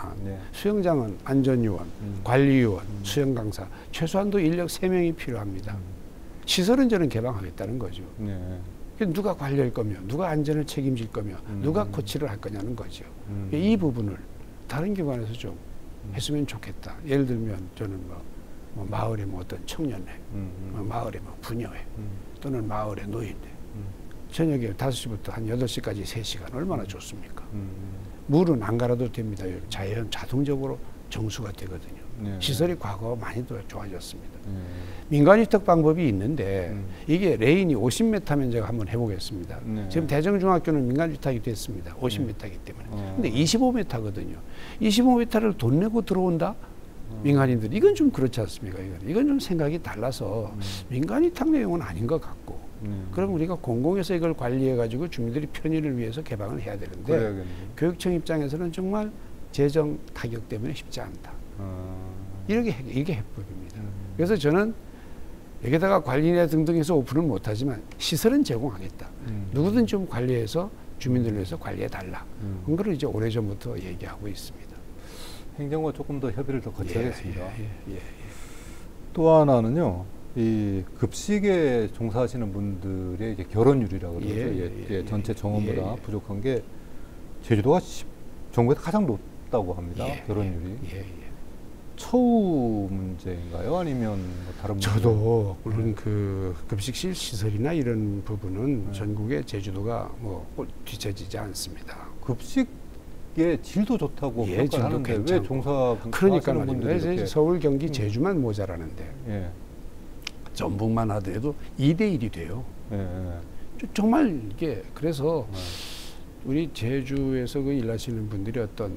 수영장은 안전요원, 관리요원, 수영강사 최소한도 인력 3명이 필요합니다. 시설은 저는 개방하겠다는 거죠. 누가 관리할 거며, 누가 안전을 책임질 거며, 누가 코치를 할 거냐는 거죠. 이 부분을 다른 기관에서 좀 했으면 좋겠다. 예를 들면 저는 뭐 마을의 뭐 어떤 청년회, 마을의 뭐 부녀회, 또는 마을의 노인회. 저녁에 5시부터 한 8시까지 3시간 얼마나 좋습니까? 물은 안 갈아도 됩니다. 자연 자동적으로 정수가 되거든요. 시설이 과거 많이 좋아졌습니다. 민간위탁 방법이 있는데 이게 레인이 50m면 제가 한번 해보겠습니다. 지금 대정중학교는 민간위탁이 됐습니다. 50m이기 때문에. 근데 25m거든요. 25m를 돈 내고 들어온다? 민간인들. 이건 좀 그렇지 않습니까? 이건 좀 생각이 달라서 민간위탁 내용은 아닌 것 같고 그럼 우리가 공공에서 이걸 관리해가지고 주민들이 편의를 위해서 개방을 해야 되는데 그래야겠네요. 교육청 입장에서는 정말 재정 타격 때문에 쉽지 않다. 이게 해법입니다. 그래서 저는 여기다가 관리나 등등해서 오픈은 못하지만 시설은 제공하겠다. 누구든 좀 관리해서 주민들을 위해서 관리해달라. 그런 걸 이제 오래전부터 얘기하고 있습니다. 행정과 조금 더 협의를 더 거쳐야겠습니다. 또 하나는요. 이 급식에 종사하시는 분들의 이제 결혼율이라고 그러죠. 전체 정원보다 부족한 게 제주도가 전국에서 가장 높다고 합니다. 결혼율이. 처우 문제인가요? 아니면 뭐 다른 문제? 저도 물론 그 급식실 시설이나 이런 부분은 전국에 제주도가 뭐 뒤처지지 않습니다. 급식의 질도 좋다고 평가하는데 왜 종사하시는 분들이 서울, 경기, 제주만 모자라는데 전북만 하더라도 2대1이 돼요. 정말 이게 그래서 우리 제주에서 그 일하시는 분들이 어떤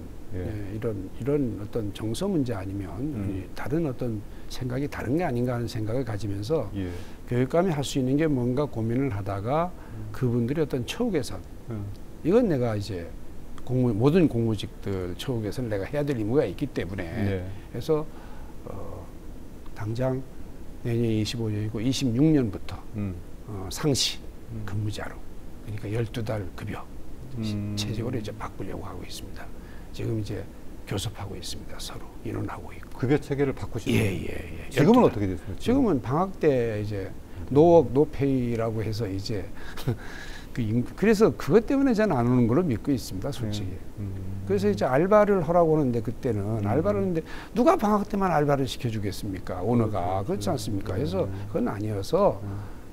이런 어떤 정서 문제 아니면 다른 어떤 생각이 다른 게 아닌가 하는 생각을 가지면서 교육감이 할 수 있는 게 뭔가 고민을 하다가 그분들의 어떤 처우 개선 이건 내가 이제 모든 공무직들 처우 개선을 내가 해야 될 의무가 있기 때문에 그래서 당장 내년 25년이고 26년부터 상시 근무자로 그러니까 12달 급여 체제로 이제 바꾸려고 하고 있습니다. 지금 이제 교섭하고 있습니다. 서로 인원하고 있고. 급여 체계를 바꾸시는 거예요? 지금은 어떻게 됐습니까? 지금은 방학 때 이제 노워크 노페이라고 해서 이제 그래서 그것 때문에 저는 안 오는 걸로 믿고 있습니다. 솔직히. 그래서 이제 알바를 하라고 하는데 그때는 알바를 하는데 누가 방학 때만 알바를 시켜주겠습니까? 오너가. 그렇지 않습니까? 그래서 그건 아니어서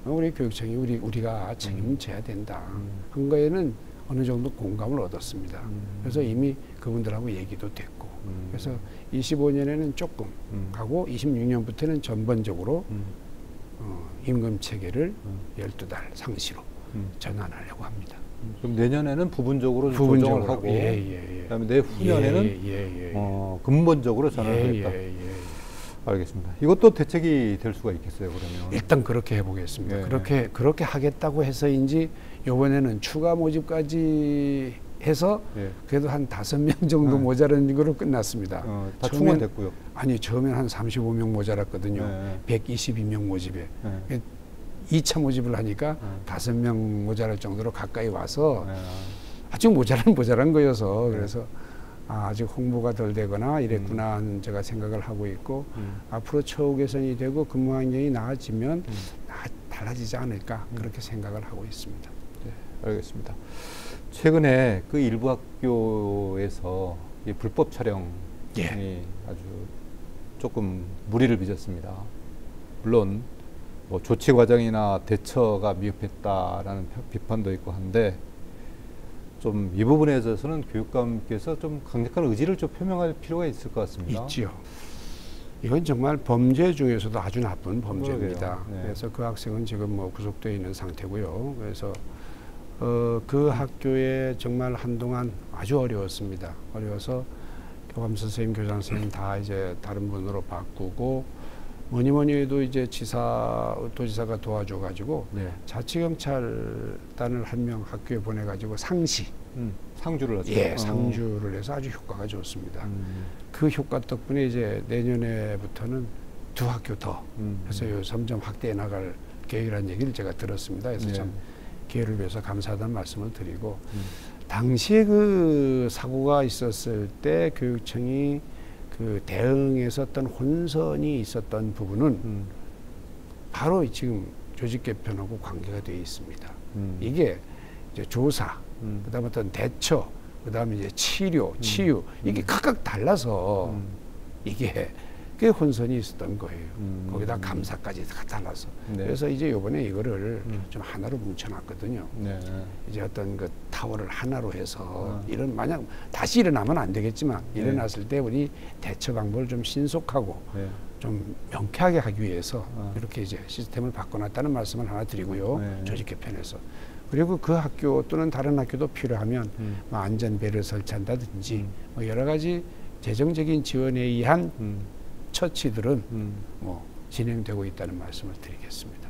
우리 교육청이 우리가 책임져야 된다. 한 거에는 어느 정도 공감을 얻었습니다. 그래서 이미 그분들하고 얘기도 됐고 그래서 25년에는 조금 하고 26년부터는 전반적으로 임금 체계를 12달 상시로 전환하려고 합니다. 그럼 내년에는 부분적으로 조정을 하고 그다음에 내후년에는 근본적으로 전환하겠다. 알겠습니다. 이것도 대책이 될 수가 있겠어요, 그러면? 일단 그렇게 해보겠습니다. 그렇게 하겠다고 해서인지 요번에는 추가 모집까지 해서 그래도 한 5명 정도 모자란 거로 끝났습니다. 다 충원됐고요. 아니, 처음엔 한 35명 모자랐거든요. 122명 모집에. 2차 모집을 하니까 5명 모자랄 정도로 가까이 와서 아직 모자란 거여서 그래서 아직 홍보가 덜 되거나 이랬구나 하는 제가 생각을 하고 있고 앞으로 처우 개선이 되고 근무 환경이 나아지면 달라지지 않을까 그렇게 생각을 하고 있습니다. 알겠습니다. 최근에 그 일부 학교에서 이 불법 촬영이 아주 조금 무리를 빚었습니다. 물론 뭐 조치 과정이나 대처가 미흡했다라는 비판도 있고 한데 좀 이 부분에 대해서는 교육감께서 좀 강력한 의지를 좀 표명할 필요가 있을 것 같습니다. 있지요. 이건 정말 범죄 중에서도 아주 나쁜 범죄입니다. 네. 그래서 그 학생은 지금 뭐 구속되어 있는 상태고요. 그래서 그 학교에 정말 한동안 아주 어려웠습니다. 어려워서 교감 선생님, 교장 선생님 다 이제 다른 분으로 바꾸고 뭐니뭐니 해도 이제 지사, 도지사가 도와줘가지고 네. 자치경찰단을 한 명 학교에 보내가지고 상시. 상주를 하죠. 예, 상주를 해서 아주 효과가 좋습니다. 그 효과 덕분에 이제 내년에부터는 두 학교 더 해서 점점 확대해 나갈 계획이라는 얘기를 제가 들었습니다. 그래서 네. 참 기회를 위해서 감사하다는 말씀을 드리고 당시에 그 사고가 있었을 때 교육청이 그 대응에서 어떤 혼선이 있었던 부분은 바로 지금 조직 개편하고 관계가 되어 있습니다. 이게 이제 조사, 그다음 어떤 대처, 그다음에 이제 치료, 치유 이게 각각 달라서 이게 꽤 혼선이 있었던 거예요. 거기다 감사까지 다 달라서 네. 그래서 이제 이번에 이거를 좀 하나로 뭉쳐놨거든요. 네. 이제 어떤 그 타워를 하나로 해서 아. 이런 만약 다시 일어나면 안 되겠지만 네. 일어났을 때 우리 대처 방법을 좀 신속하고 네. 좀 명쾌하게 하기 위해서 아. 이렇게 이제 시스템을 바꿔놨다는 말씀을 하나 드리고요. 네. 조직 개편에서. 그리고 그 학교 또는 다른 학교도 필요하면 뭐 안전벨을 설치한다든지 뭐 여러 가지 재정적인 지원에 의한 처치들은 뭐 진행되고 있다는 말씀을 드리겠습니다.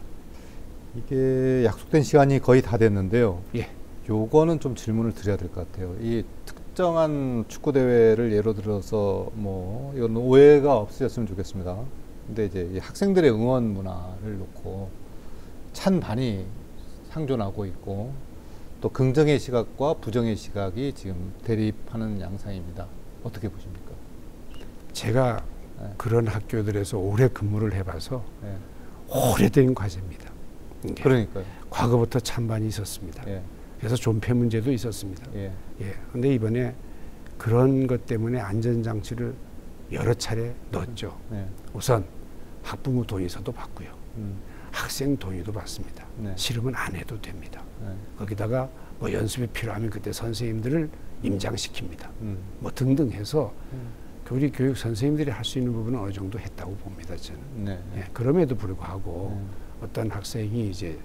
이게 약속된 시간이 거의 다 됐는데요. 예. 요거는 좀 질문을 드려야 될 것 같아요. 이 특정한 축구 대회를 예로 들어서 뭐 이건 오해가 없으셨으면 좋겠습니다. 근데 이제 이 학생들의 응원 문화를 놓고 찬반이 상존하고 있고 또 긍정의 시각과 부정의 시각이 지금 대립하는 양상입니다. 어떻게 보십니까? 제가 네. 그런 학교들에서 오래 근무를 해봐서 네. 오래된 과제입니다. 그러니까요. 과거부터 찬반이 있었습니다. 예. 그래서 존폐 문제도 있었습니다. 그런데 예. 예. 이번에 그런 것 때문에 안전장치를 여러 차례 넣었죠. 예. 우선 학부모 동의서도 받고요. 학생 동의도 받습니다. 네. 싫으면 안 해도 됩니다. 네. 거기다가 뭐 연습이 필요하면 그때 선생님들을 임장시킵니다. 뭐 등등 해서 우리 교육 선생님들이 할 수 있는 부분은 어느 정도 했다고 봅니다. 저는. 네. 예, 그럼에도 불구하고 네. 어떤 학생이 이제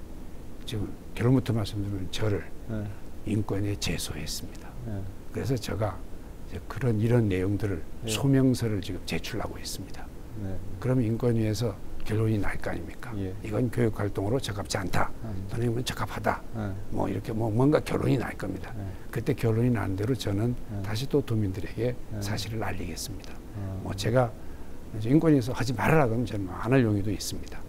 지금 결론부터 말씀드리면 저를 네. 인권에 제소했습니다. 네. 그래서 제가 이제 그런 이런 내용들을 네. 소명서를 지금 제출하고 있습니다. 네. 그럼 인권위에서 결론이 날 거 아닙니까? 예. 이건 교육활동으로 적합지 않다. 또는 적합하다. 뭐 이렇게 뭐 뭔가 결론이 날 겁니다. 그때 결론이 난 대로 저는 다시 또 도민들에게 사실을 알리겠습니다. 뭐 제가 인권위에서 하지 말아라 그러면 저는 안 할 용의도 있습니다.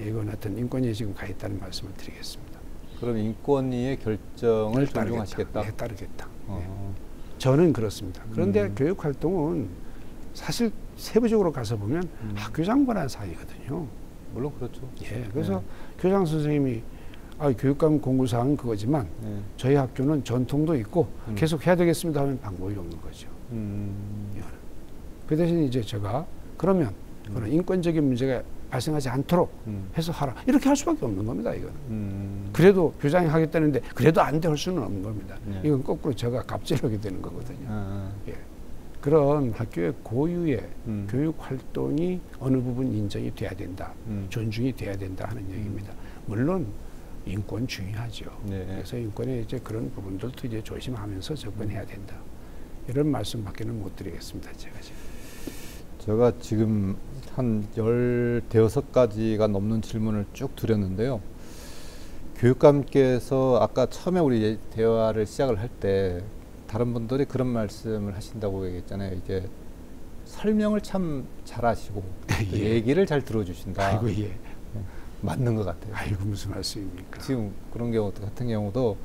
예. 이건 하여튼 인권위에 지금 가 있다는 말씀을 드리겠습니다. 그럼 인권위의 결정을 존중하시겠다? 네, 따르겠다. 예. 저는 그렇습니다. 그런데 교육활동은 사실 세부적으로 가서 보면 학교 장관한 사이거든요. 물론 그렇죠. 예, 그래서 네. 교장 선생님이 아, 교육감 공구사항은 그거지만 네. 저희 학교는 전통도 있고 계속 해야 되겠습니다 하면 방법이 없는 거죠. 예. 그 대신 이제 제가 그러면 그런 인권적인 문제가 발생하지 않도록 해서 하라 이렇게 할 수밖에 없는 겁니다. 이거는 그래도 교장이 하겠다는데 그래도 안 돼 할 수는 없는 겁니다. 네. 이건 거꾸로 제가 갑질하게 되는 거거든요. 예. 그런 학교의 고유의 교육활동이 어느 부분 인정이 돼야 된다, 존중이 돼야 된다 하는 얘기입니다. 물론 인권 중요하죠. 네. 그래서 인권에 이제 그런 부분들도 이제 조심하면서 접근해야 된다. 이런 말씀밖에는 못 드리겠습니다. 제가 지금. 제가 지금 한 15가지가 넘는 질문을 쭉 드렸는데요. 교육감께서 아까 처음에 우리 대화를 시작을 할 때 다른 분들이 그런 말씀을 하신다고 얘기했잖아요. 이제 설명을 참 잘하시고 예. 얘기를 잘 들어주신다. 아이고 예. 맞는 것 같아요. 아이고 무슨 말씀입니까? 지금 그런 경우 같은 경우도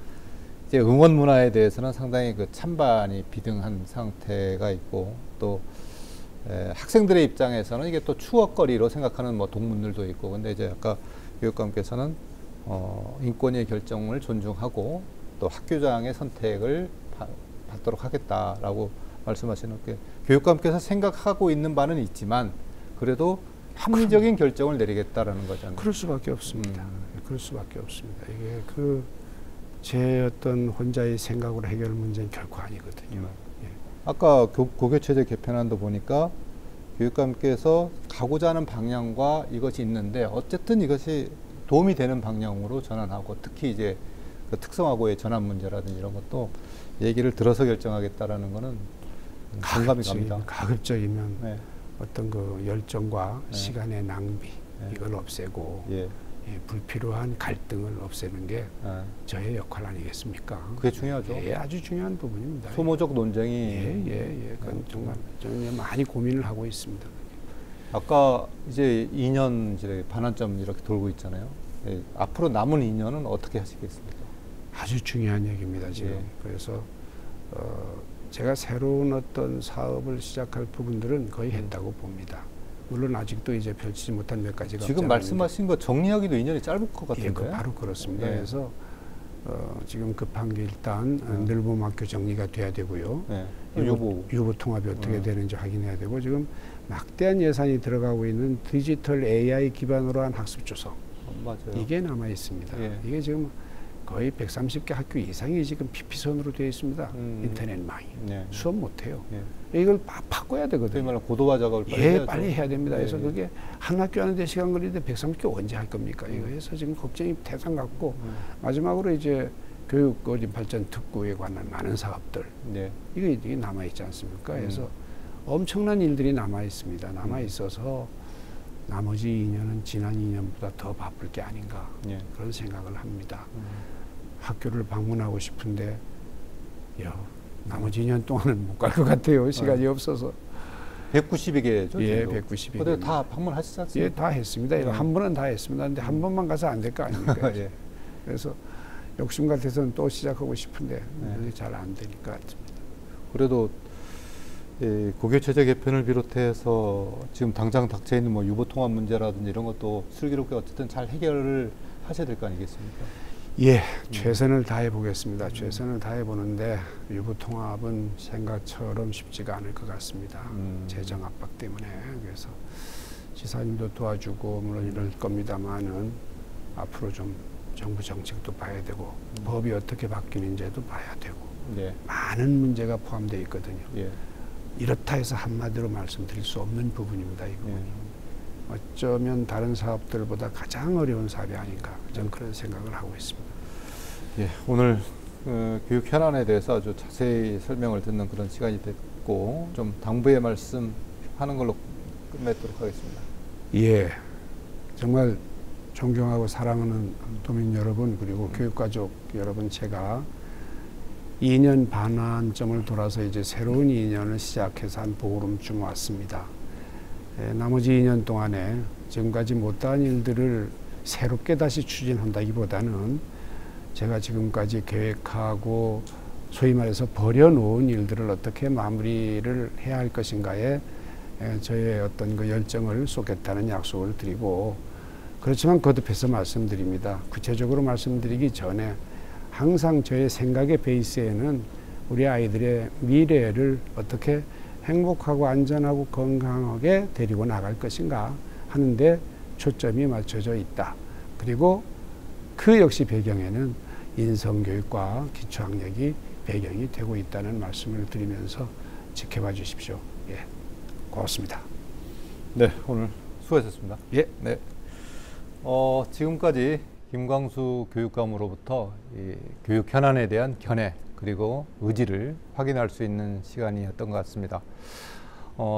이제 응원 문화에 대해서는 상당히 그 찬반이 비등한 상태가 있고 또 학생들의 입장에서는 이게 또 추억거리로 생각하는 뭐 동문들도 있고 근데 이제 아까 교육감께서는 인권위의 결정을 존중하고 또 학교장의 선택을 받도록 하겠다라고 말씀하시는 게 교육감께서 생각하고 있는 바는 있지만 그래도 합리적인 결정을 내리겠다라는 거잖아요. 그럴 수밖에 없습니다. 그럴 수밖에 없습니다. 이게 그 제 어떤 혼자의 생각으로 해결 문제는 결코 아니거든요. 예. 아까 고교체제 개편안도 보니까 교육감께서 가고자 하는 방향과 이것이 있는데 어쨌든 이것이 도움이 되는 방향으로 전환하고 특히 이제 그 특성화고의 전환 문제라든지 이런 것도 얘기를 들어서 결정하겠다라는 거는 공감이 갑니다. 가급적이면 네. 어떤 그 열정과 네. 시간의 낭비 네. 이걸 없애고 예. 예, 불필요한 갈등을 없애는 게 네. 저의 역할 아니겠습니까? 그게 중요하죠. 예, 아주 중요한 부분입니다. 소모적 논쟁이 예, 그건 정말 저는 많이 고민을 하고 있습니다. 아까 이제 2년 반환점 이렇게 돌고 있잖아요. 예, 앞으로 남은 2년은 어떻게 하시겠습니까? 아주 중요한 얘기입니다 지금. 예. 그래서 제가 새로운 어떤 사업을 시작할 부분들은 거의 했다고 봅니다. 물론 아직도 이제 펼치지 못한 몇 가지가 지금 말씀하신 거 정리하기도 2년이 짧을 것 같은데요? 예, 바로 그렇습니다. 예. 그래서 지금 급한 게 일단 늘봄학교 정리가 돼야 되고요. 예. 유보 통합이 어떻게 되는지 확인해야 되고 지금 막대한 예산이 들어가고 있는 디지털 AI 기반으로 한 학습 조성 맞아요. 이게 남아 있습니다. 예. 이게 지금 거의 130개 학교 이상이 지금 PP선으로 되어 있습니다. 인터넷망이. 네. 수업 못해요. 네. 이걸 바꿔야 되거든요. 말로 고도화 작업을 빨리 해야죠. 빨리 해야 됩니다. 네. 그래서 그게 한 학교 하는데 시간 걸리는데 130개 언제 할 겁니까? 이거 해서 지금 걱정이 태산 같고 마지막으로 이제 교육 발전 특구에 관한 많은 사업들. 네. 이게 남아있지 않습니까? 그래서 엄청난 일들이 남아있습니다. 남아있어서 나머지 2년은 지난 2년보다 더 바쁠 게 아닌가 네. 그런 생각을 합니다. 학교를 방문하고 싶은데 나머지 2년 동안은 못 갈 것 같아요. 시간이 없어서. 192개죠? 예, 192개. 근데 다 방문하시지 않습니까? 예, 다 했습니다. 한 번은 다 했습니다. 근데 한 번만 가서 안 될 거 아닙니까? 예. 그래서 욕심 같아서는 또 시작하고 싶은데 네. 잘 안 될 것 같습니다. 그래도 고교체제 개편을 비롯해서 지금 당장 닥쳐 있는 뭐 유보통합 문제라든지 이런 것도 슬기롭게 어쨌든 잘 해결을 하셔야 될 거 아니겠습니까? 예, 최선을 다해 보겠습니다. 최선을 다해 보는데 유보통합은 생각처럼 쉽지가 않을 것 같습니다. 재정 압박 때문에. 그래서 지사님도 도와주고 물론 이럴 겁니다만은 앞으로 좀 정부 정책도 봐야 되고 법이 어떻게 바뀌는지도 봐야 되고 네. 많은 문제가 포함되어 있거든요. 예. 이렇다 해서 한마디로 말씀드릴 수 없는 부분입니다. 이 부분은. 어쩌면 다른 사업들보다 가장 어려운 사업이 아닌가 저는 그런 생각을 하고 있습니다. 예, 오늘 교육 현안에 대해서 아주 자세히 설명을 듣는 그런 시간이 됐고 좀 당부의 말씀 하는 걸로 끝맺도록 하겠습니다. 예, 정말 존경하고 사랑하는 도민 여러분 그리고 교육가족 여러분 제가 2년 반환점을 돌아서 이제 새로운 2년을 시작해서 한 보름쯤 왔습니다. 나머지 2년 동안에 지금까지 못한 일들을 새롭게 다시 추진한다기보다는 제가 지금까지 계획하고 소위 말해서 버려놓은 일들을 어떻게 마무리를 해야 할 것인가에 저의 어떤 그 열정을 쏟겠다는 약속을 드리고 그렇지만 거듭해서 말씀드립니다. 구체적으로 말씀드리기 전에 항상 저의 생각의 베이스에는 우리 아이들의 미래를 어떻게 행복하고 안전하고 건강하게 데리고 나갈 것인가 하는데 초점이 맞춰져 있다. 그리고 그 역시 배경에는 인성교육과 기초학력이 배경이 되고 있다는 말씀을 드리면서 지켜봐 주십시오. 예, 고맙습니다. 네, 오늘 수고하셨습니다. 예, 네. 지금까지 김광수 교육감으로부터 이 교육 현안에 대한 견해 그리고 의지를 확인할 수 있는 시간이었던 것 같습니다.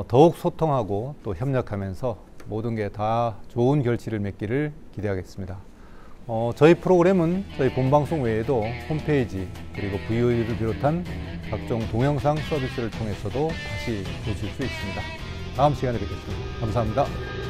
더욱 소통하고 또 협력하면서 모든 게 다 좋은 결실을 맺기를 기대하겠습니다. 저희 프로그램은 저희 본방송 외에도 홈페이지 그리고 VOD를 비롯한 각종 동영상 서비스를 통해서도 다시 보실 수 있습니다. 다음 시간에 뵙겠습니다. 감사합니다.